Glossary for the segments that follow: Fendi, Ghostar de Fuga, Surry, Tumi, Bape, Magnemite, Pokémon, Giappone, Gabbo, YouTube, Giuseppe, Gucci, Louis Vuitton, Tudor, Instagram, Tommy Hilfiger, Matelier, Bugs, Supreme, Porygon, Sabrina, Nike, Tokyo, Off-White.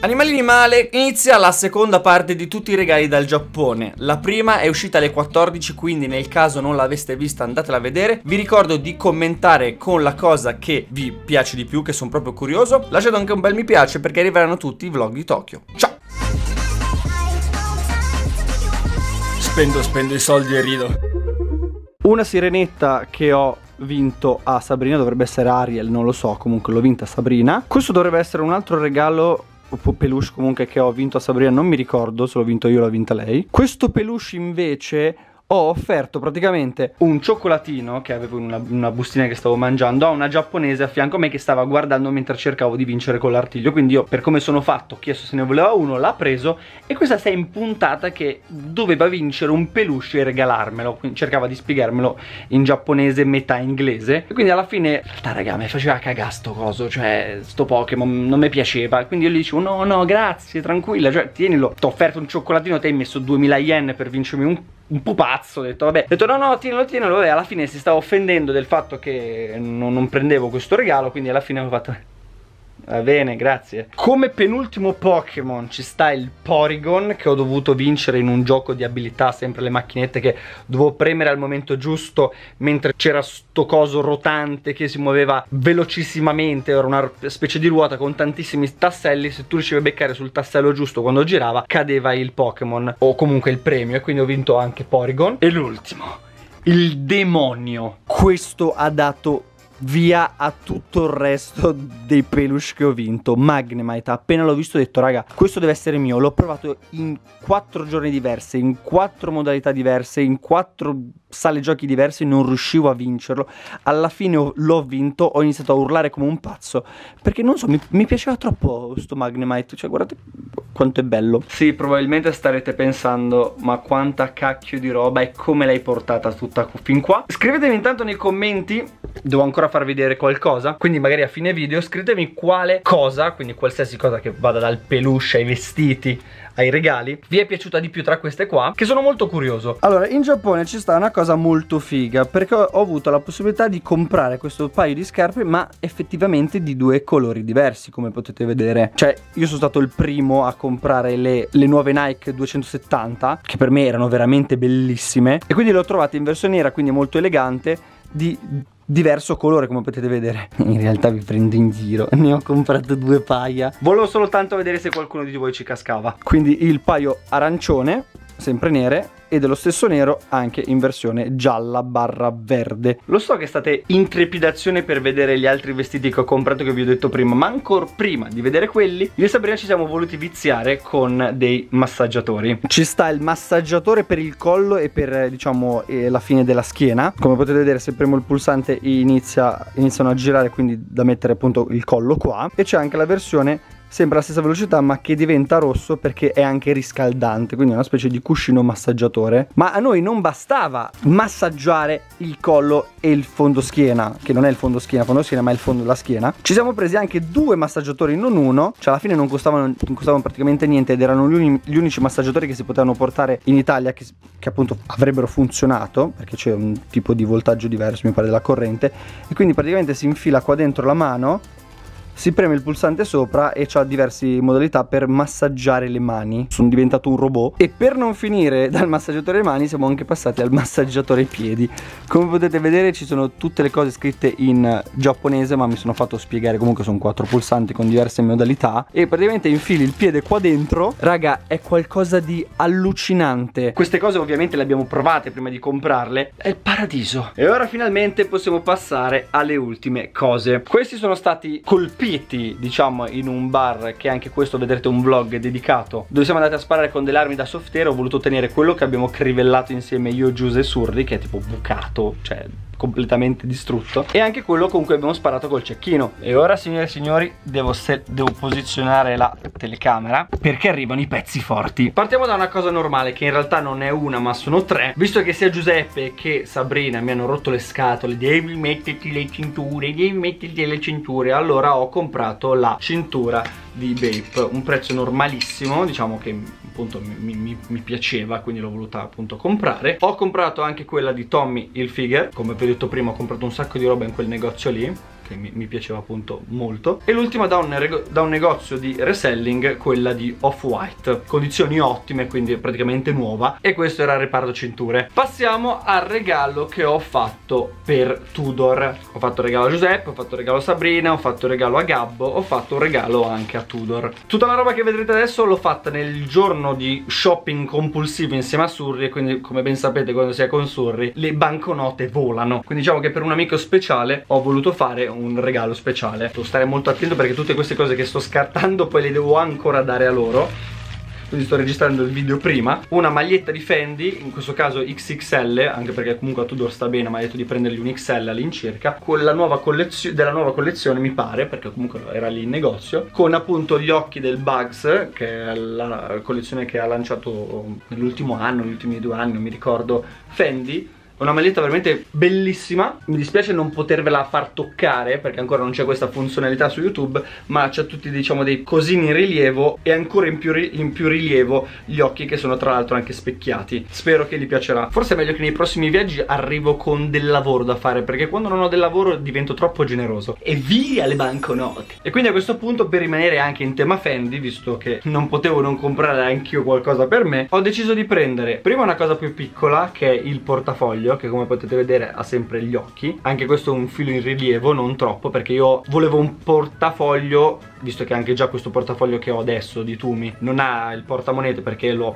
Animali di male, inizia la seconda parte di tutti i regali dal Giappone. La prima è uscita alle 14, quindi nel caso non l'aveste vista andatela a vedere. Vi ricordo di commentare con la cosa che vi piace di più, che sono proprio curioso. Lasciate anche un bel mi piace perché arriveranno tutti i vlog di Tokyo. Ciao! Spendo i soldi e rido. Una sirenetta che ho vinto a Sabrina, dovrebbe essere Ariel, non lo so, comunque l'ho vinta a Sabrina. Questo dovrebbe essere un altro regalo o peluche comunque che ho vinto a Sabrina, non mi ricordo se l'ho vinto io o l'ha vinta lei. Questo peluche invece ho offerto praticamente un cioccolatino che avevo in una bustina che stavo mangiando a una giapponese a fianco a me che stava guardando mentre cercavo di vincere con l'artiglio. Quindi io, per come sono fatto, ho chiesto se ne voleva uno, l'ha preso e questa si è impuntata che doveva vincere un peluche e regalarmelo. Quindi cercava di spiegarmelo in giapponese metà inglese e quindi alla fine in realtà raga mi faceva cagare sto coso, cioè sto Pokémon non mi piaceva, quindi io gli dicevo no no grazie tranquilla, cioè tienilo, t'ho offerto un cioccolatino, te hai messo 2000 yen per vincermi un pupazzo, ho detto vabbè, ho detto no no tienilo tienilo, vabbè, alla fine si stava offendendo del fatto che non prendevo questo regalo, quindi alla fine ho fatto va bene grazie. Come penultimo Pokémon ci sta il Porygon che ho dovuto vincere in un gioco di abilità, sempre le macchinette che dovevo premere al momento giusto mentre c'era sto coso rotante che si muoveva velocissimamente, era una specie di ruota con tantissimi tasselli, se tu riuscivi a beccare sul tassello giusto quando girava cadeva il Pokémon o comunque il premio, e quindi ho vinto anche Porygon. E l'ultimo, il demonio, questo ha dato via a tutto il resto dei peluche che ho vinto. Magnemite, appena l'ho visto ho detto raga questo deve essere mio, l'ho provato in 4 giorni diversi, in 4 modalità diverse, in 4 sale giochi diverse, non riuscivo a vincerlo, alla fine l'ho vinto, ho iniziato a urlare come un pazzo perché non so, mi piaceva troppo sto Magnemite, cioè guardate quanto è bello. Sì, probabilmente starete pensando ma quanta cacchio di roba e come l'hai portata tutta fin qua. Scrivetemi intanto nei commenti, devo ancora far vedere qualcosa, quindi magari a fine video scrivetemi quale cosa, quindi qualsiasi cosa che vada dal peluche ai vestiti ai regali, vi è piaciuta di più tra queste qua, che sono molto curioso. Allora, in Giappone ci sta una cosa molto figa perché ho avuto la possibilità di comprare questo paio di scarpe ma effettivamente di 2 colori diversi, come potete vedere. Cioè io sono stato il primo a comprare le nuove Nike 270 che per me erano veramente bellissime e quindi le ho trovate in versione nera, quindi molto elegante, di diverso colore come potete vedere. In realtà vi prendo in giro, ne ho comprato 2 paia, volevo soltanto vedere se qualcuno di voi ci cascava. Quindi il paio arancione, sempre nere, e dello stesso nero anche in versione gialla barra verde. Lo so che state in trepidazione per vedere gli altri vestiti che ho comprato, che vi ho detto prima, ma ancora prima di vedere quelli io e Sabrina ci siamo voluti viziare con dei massaggiatori. Ci sta il massaggiatore per il collo e per diciamo la fine della schiena, come potete vedere se premo il pulsante iniziano a girare, quindi da mettere appunto il collo qua, e c'è anche la versione sempre alla stessa velocità ma che diventa rosso perché è anche riscaldante, quindi è una specie di cuscino massaggiatore. Ma a noi non bastava massaggiare il collo e il fondoschiena, che non è il fondoschiena ma è il fondo della schiena, ci siamo presi anche 2 massaggiatori, non uno, cioè alla fine non costavano praticamente niente ed erano gli unici massaggiatori che si potevano portare in Italia che appunto avrebbero funzionato perché c'è un tipo di voltaggio diverso mi pare della corrente, e quindi praticamente si infila qua dentro la mano, si preme il pulsante sopra e c'ha diverse modalità per massaggiare le mani. Sono diventato un robot. E per non finire dal massaggiatore mani siamo anche passati al massaggiatore piedi. Come potete vedere ci sono tutte le cose scritte in giapponese, ma mi sono fatto spiegare, comunque sono 4 pulsanti con diverse modalità e praticamente infili il piede qua dentro. Raga, è qualcosa di allucinante. Queste cose ovviamente le abbiamo provate prima di comprarle, è il paradiso. E ora finalmente possiamo passare alle ultime cose. Questi sono stati colpiti, diciamo, in un bar, che anche questo vedrete un vlog dedicato, dove siamo andati a sparare con delle armi da soft air. Ho voluto tenere quello che abbiamo crivellato insieme io, Giuseppe e Surry, che è tipo bucato, cioè completamente distrutto, e anche quello con cui abbiamo sparato col cecchino. E ora signore e signori devo posizionare la telecamera perché arrivano i pezzi forti. Partiamo da una cosa normale che in realtà non è una ma sono 3, visto che sia Giuseppe che Sabrina mi hanno rotto le scatole, devi metterti le cinture, devi metterti le cinture, allora ho comprato la cintura di Bape, un prezzo normalissimo, diciamo che appunto mi piaceva, quindi l'ho voluta appunto comprare. Ho comprato anche quella di Tommy Hilfiger, come vi ho detto prima ho comprato un sacco di roba in quel negozio lì, che mi piaceva appunto molto. E l'ultima da un negozio di reselling, quella di Off-White, condizioni ottime, quindi praticamente nuova. E questo era il reparto cinture. Passiamo al regalo che ho fatto per Tudor. Ho fatto regalo a Giuseppe, ho fatto regalo a Sabrina, ho fatto regalo a Gabbo, ho fatto un regalo anche a Tudor. Tutta la roba che vedrete adesso l'ho fatta nel giorno di shopping compulsivo insieme a Surry, e quindi come ben sapete quando si è con Surry le banconote volano. Quindi diciamo che per un amico speciale ho voluto fare un regalo speciale. Devo stare molto attento perché tutte queste cose che sto scartando poi le devo ancora dare a loro. Quindi sto registrando il video prima. Una maglietta di Fendi, in questo caso XXL, anche perché comunque a Tudor sta bene, ma ha detto di prendergli un XL all'incirca, con la nuova collezione, della nuova collezione mi pare, perché comunque era lì in negozio, con appunto gli occhi del Bugs, che è la collezione che ha lanciato nell'ultimo anno, negli ultimi 2 anni, non mi ricordo, Fendi. Una maglietta veramente bellissima. Mi dispiace non potervela far toccare perché ancora non c'è questa funzionalità su YouTube, ma c'è tutti, diciamo, dei cosini in rilievo e ancora in più rilievo gli occhi, che sono tra l'altro anche specchiati. Spero che gli piacerà. Forse è meglio che nei prossimi viaggi arrivo con del lavoro da fare, perché quando non ho del lavoro divento troppo generoso. E via le banconote! E quindi a questo punto, per rimanere anche in tema Fendi, visto che non potevo non comprare anch'io qualcosa per me, ho deciso di prendere prima una cosa più piccola, che è il portafoglio, che come potete vedere ha sempre gli occhi. Anche questo è un filo in rilievo, non troppo, perché io volevo un portafoglio, visto che anche già questo portafoglio che ho adesso di Tumi non ha il portamonete, perché lo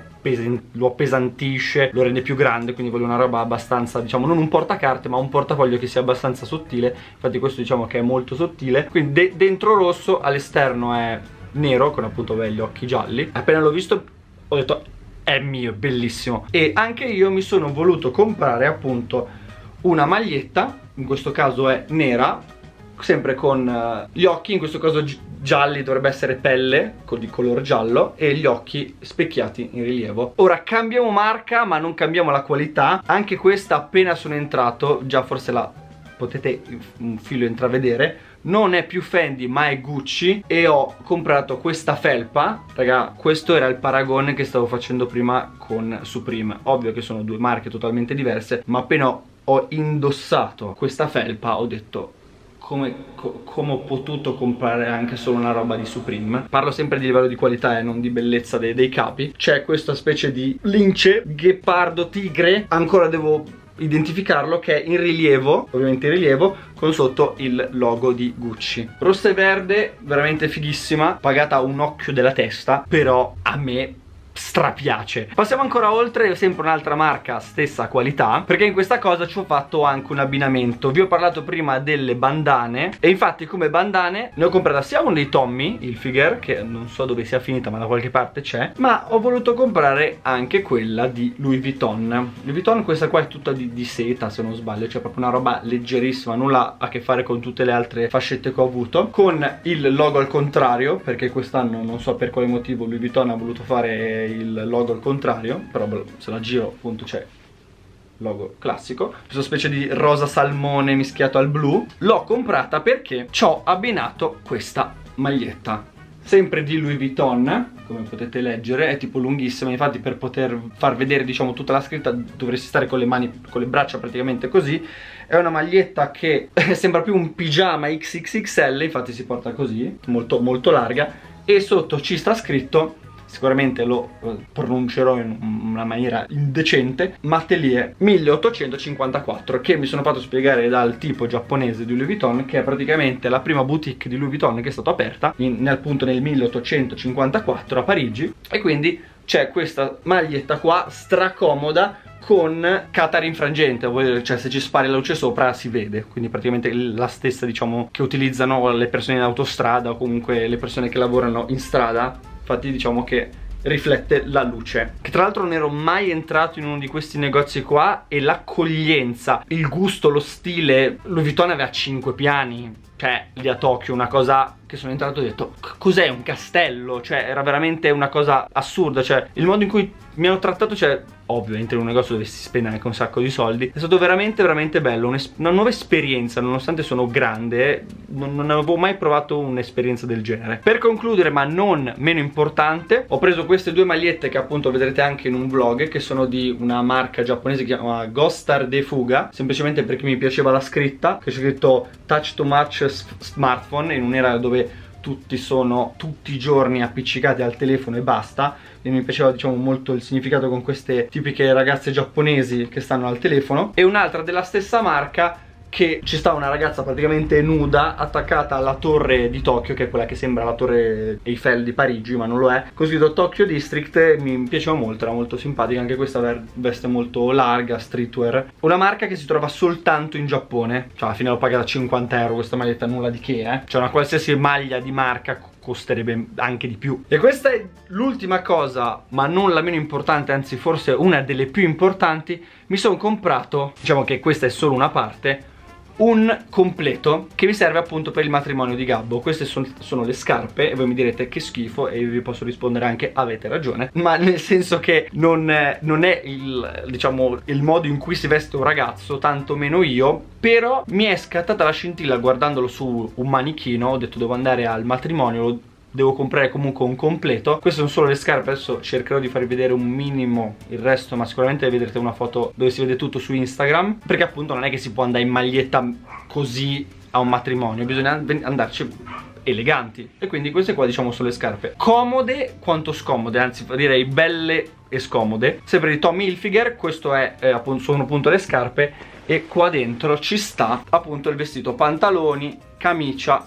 appesantisce, lo rende più grande. Quindi voglio una roba abbastanza, diciamo, non un portacarte, ma un portafoglio che sia abbastanza sottile. Infatti questo, diciamo, che è molto sottile. Quindi dentro rosso, all'esterno è nero, con appunto gli occhi gialli. Appena l'ho visto ho detto: è mio, bellissimo. E anche io mi sono voluto comprare appunto una maglietta, in questo caso è nera, sempre con gli occhi, in questo caso gialli, dovrebbe essere pelle di color giallo, e gli occhi specchiati in rilievo. Ora cambiamo marca ma non cambiamo la qualità. Anche questa, appena sono entrato, già forse la potete un filo intravedere, non è più Fendi ma è Gucci. E ho comprato questa felpa. Raga, questo era il paragone che stavo facendo prima con Supreme. Ovvio che sono 2 marche totalmente diverse, ma appena ho indossato questa felpa ho detto: come ho potuto comprare anche solo una roba di Supreme? Parlo sempre di livello di qualità e non di bellezza dei capi. C'è questa specie di lince, ghepardo, tigre, ancora devo identificarlo, che è in rilievo, ovviamente in rilievo, con sotto il logo di Gucci. Rossa e verde, veramente fighissima, pagata a un occhio della testa, però a me strapiace. Passiamo ancora oltre, sempre un'altra marca, stessa qualità, perché in questa cosa ci ho fatto anche un abbinamento. Vi ho parlato prima delle bandane, e infatti come bandane ne ho comprata sia uno dei Tommy Hilfiger, che non so dove sia finita ma da qualche parte c'è, ma ho voluto comprare anche quella di Louis Vuitton. Louis Vuitton, questa qua è tutta di seta se non sbaglio, cioè proprio una roba leggerissima, nulla a che fare con tutte le altre fascette che ho avuto, con il logo al contrario, perché quest'anno non so per quale motivo Louis Vuitton ha voluto fare il logo al contrario, però se la giro appunto c'è il logo classico, questa specie di rosa salmone mischiato al blu. L'ho comprata perché ci ho abbinato questa maglietta, sempre di Louis Vuitton, come potete leggere, è tipo lunghissima. Infatti per poter far vedere, diciamo, tutta la scritta dovresti stare con le mani, con le braccia praticamente così. È una maglietta che sembra più un pigiama XXXL, infatti si porta così, molto molto larga, e sotto ci sta scritto, sicuramente lo pronuncerò in una maniera indecente, Matelier 1854, che mi sono fatto spiegare dal tipo giapponese di Louis Vuitton, che è praticamente la prima boutique di Louis Vuitton che è stata aperta appunto nel 1854 a Parigi. E quindi c'è questa maglietta qua stracomoda con catara infrangente, cioè se ci spari la luce sopra si vede, quindi praticamente la stessa, diciamo, che utilizzano le persone in autostrada o comunque le persone che lavorano in strada. Infatti diciamo che riflette la luce. Che tra l'altro non ero mai entrato in uno di questi negozi qua, e l'accoglienza, il gusto, lo stile. Louis Vuitton aveva 5 piani, cioè lì a Tokyo, una cosa che sono entrato e ho detto: cos'è un castello? Cioè era veramente una cosa assurda, cioè il modo in cui mi hanno trattato, cioè ovvio entri in un negozio dove si spende anche un sacco di soldi. È stato veramente veramente bello, una nuova esperienza, nonostante sono grande, non avevo mai provato un'esperienza del genere. Per concludere, ma non meno importante, ho preso queste 2 magliette che appunto vedrete anche in un vlog, che sono di una marca giapponese che si chiama Ghostar de Fuga, semplicemente perché mi piaceva la scritta, che c'è scritto touch to match smartphone, in un'era dove tutti sono tutti i giorni appiccicati al telefono e basta. E mi piaceva, diciamo, molto il significato con queste tipiche ragazze giapponesi che stanno al telefono. E un'altra della stessa marca, che ci sta una ragazza praticamente nuda attaccata alla torre di Tokyo, che è quella che sembra la torre Eiffel di Parigi ma non lo è, così da Tokyo District. Mi piaceva molto, era molto simpatica, anche questa veste molto larga, streetwear. Una marca che si trova soltanto in Giappone, cioè alla fine l'ho pagata €50 questa maglietta, nulla di che, eh. Cioè una qualsiasi maglia di marca costerebbe anche di più. E questa è l'ultima cosa, ma non la meno importante, anzi forse una delle più importanti. Mi sono comprato, diciamo che questa è solo una parte, un completo che mi serve appunto per il matrimonio di Gabbo. Queste sono le scarpe, e voi mi direte che schifo, e io vi posso rispondere anche avete ragione, ma nel senso che non è il, diciamo, il modo in cui si veste un ragazzo, tanto meno io. Però mi è scattata la scintilla guardandolo su un manichino, ho detto devo andare al matrimonio, devo comprare comunque un completo. Queste sono solo le scarpe, adesso cercherò di farvi vedere un minimo il resto, ma sicuramente vedrete una foto dove si vede tutto su Instagram, perché appunto non è che si può andare in maglietta così a un matrimonio, bisogna andarci eleganti. E quindi queste qua, diciamo, sono le scarpe comode quanto scomode, anzi direi belle e scomode, sempre di Tommy Hilfiger. Questo è sono appunto le scarpe, e qua dentro ci sta appunto il vestito, pantaloni, camicia,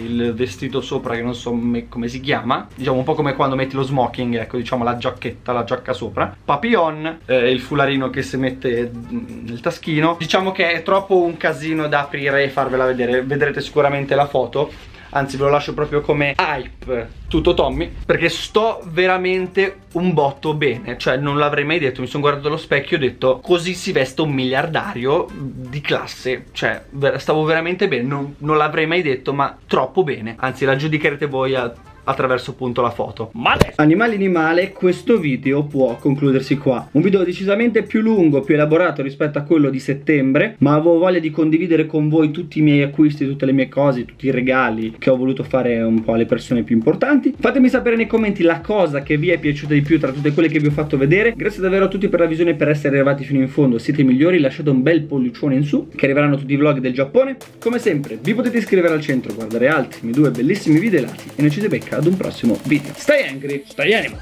il vestito sopra che non so come si chiama, diciamo un po' come quando metti lo smoking, ecco, diciamo la giacchetta, la giacca sopra, papillon, il fularino che si mette nel taschino. Diciamo che è troppo un casino da aprire e farvela vedere, vedrete sicuramente la foto, anzi ve lo lascio proprio come hype tutto Tommy, perché sto veramente un botto bene, cioè non l'avrei mai detto. Mi sono guardato allo specchio e ho detto così si veste un miliardario di classe, cioè stavo veramente bene, non l'avrei mai detto, ma troppo bene. Anzi la giudicherete voi attraverso appunto la foto. Ma adesso, animale, questo video può concludersi qua. Un video decisamente più lungo, più elaborato rispetto a quello di settembre, ma avevo voglia di condividere con voi tutti i miei acquisti, tutte le mie cose, tutti i regali che ho voluto fare un po' alle persone più importanti. Fatemi sapere nei commenti la cosa che vi è piaciuta di più tra tutte quelle che vi ho fatto vedere. Grazie davvero a tutti per la visione, per essere arrivati fino in fondo, siete i migliori. Lasciate un bel pollicione in su, che arriveranno tutti i vlog del Giappone. Come sempre vi potete iscrivere al centro, guardare altri miei due bellissimi video lati, e noi ci si becca ad un prossimo video. Stay angry, stay animal.